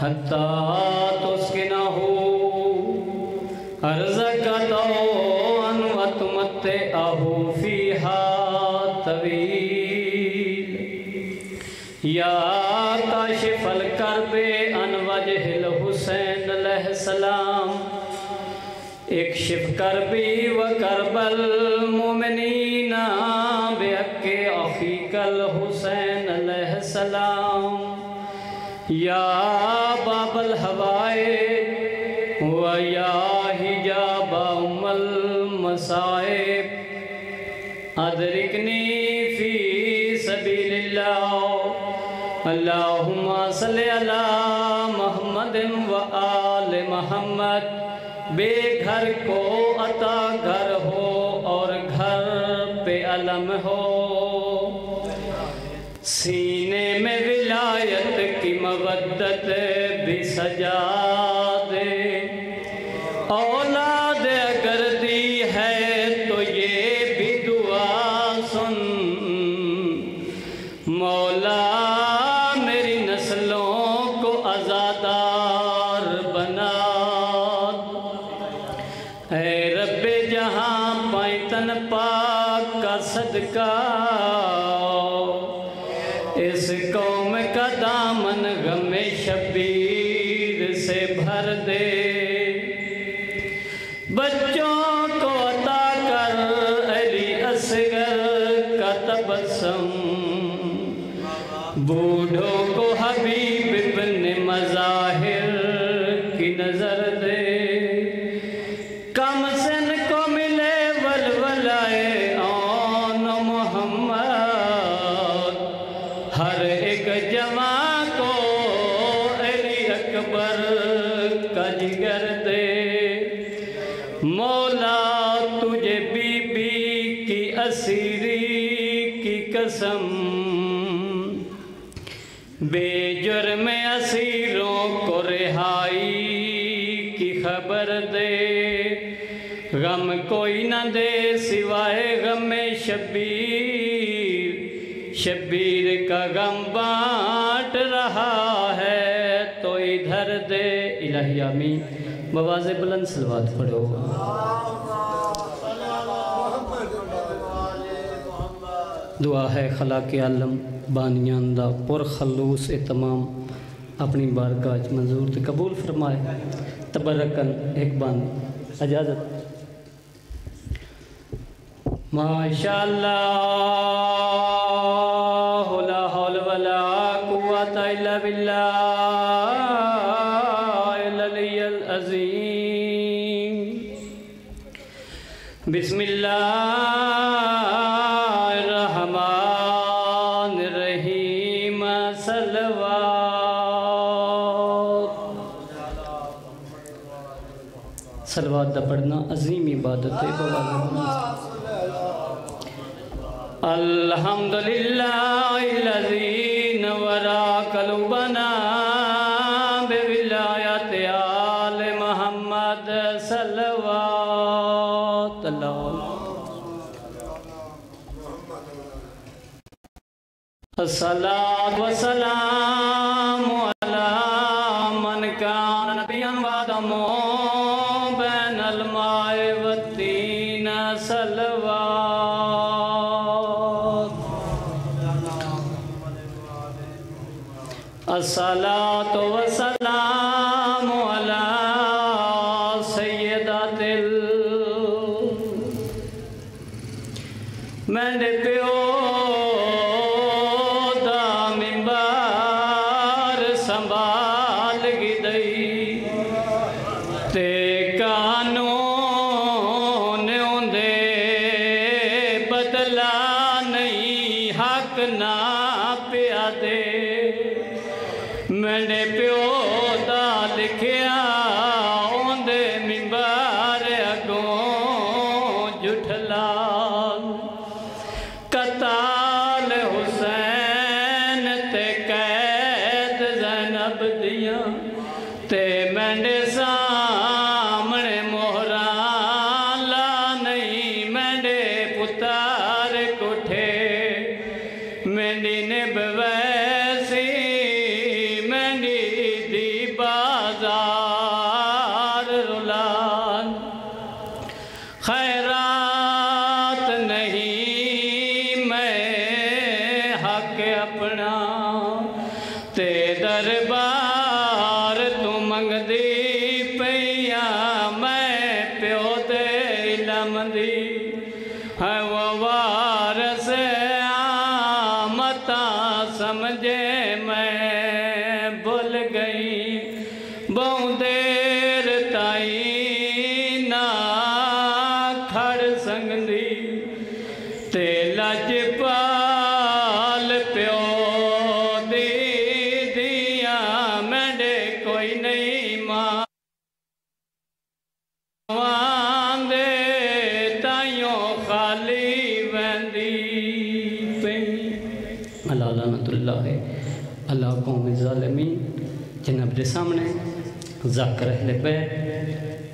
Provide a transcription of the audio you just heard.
हत्ता तो उसके ना हो अर्ज करता हो अनुमत मत आहो फीहा तवील या काशिफल करबे अन वजहिल हुसैन अलैहिस्सलाम इक्शिफ करबी व करबल मोमिनीना बेअके अखीकल हुसैन अलैहिस्सलाम या बाबल हवाए व या हिजाब उम्मल मसाइब अदरिकनी फी सबीलिल्लाह अल्लाहुम्मा सल्लि अला मुहम्मदिन व आल मुहम्मद बेघर को अता घर हो और घर पे अलम हो सीने में विलायत की मवद्दत भी सजा दे औलाद अगर दी है तो ये भी दुआ सुन मौला मेरी नस्लों को आज़ादार बना ऐ रब्बे जहां पैतन पाक का सदका इस कौम का दामन गमे शबीर से भर दे बच्चों को अता कर अली असगर का तबस्सुम बूढ़ों को हबीब इब्ने मज़ाहिर की नजर दे कम सन को मिले वलवलाए आन मोहम्मद हर एक जमा को अली अकबर का जिगर दे मौला तुझे बीबी की असीरी की कसम बेजुर्म असीरों को रिहाई की खबर दे गम कोई न दे सिवाय गम शबीर शब्बीर का गम बाँट रहा है तो इधर दे इलाही आमीन बवाज़े बुलंद सलवात पढ़ो दुआ है खलाके आलम बानियांदा पुरखलूस ए तमाम अपनी बारगाह च मंजूर ते कबूल फरमाए तबरकन एक बात इजाज़त माशाअल्लाह ला हौल वला कुव्वत इल्ला बिल्लाहिल अलिय्यिल अज़ीम बिस्मिल्लाहिर रहमानिर रहीम सलवात दा पढ़ना अज़ीम इबादत है अल्हम्दुलिल्लाहिल्लज़ी नवरा क़लबना बिविलायते आले मुहम्मद सल्लल्लाहु अलैहि अस्सलातु वस्सलामु अला मन कान नबिय्यन वदमो बैनल माए वतीन सल्लल्लाहु अस्सलातु वस्सलामु अला सय्यदातिल मेरे प्यो दा मिंबार संभाल गई ते कानून उंदे बदला नहीं हक ना पिया दे मैंने प्यो दा लिखिया उंदे मिंबर अगों जुठला कताल हुसैन ते कैद ज़ैनब दिया ते मैंने सामने मोहरा ला नहीं मैंने पुतार कोठे मैंने ने बवैसी ते दरबार तू मंगदी पैया मैं प्यो दे लमदी है वो वारस आमता समझे मैं भूल गई बहुत देर ताई ना खड़ संगदी ते लजपा अल्लाह कौम ज़ालिमीन जनाब दे सामने ज़ाकर अहले बैत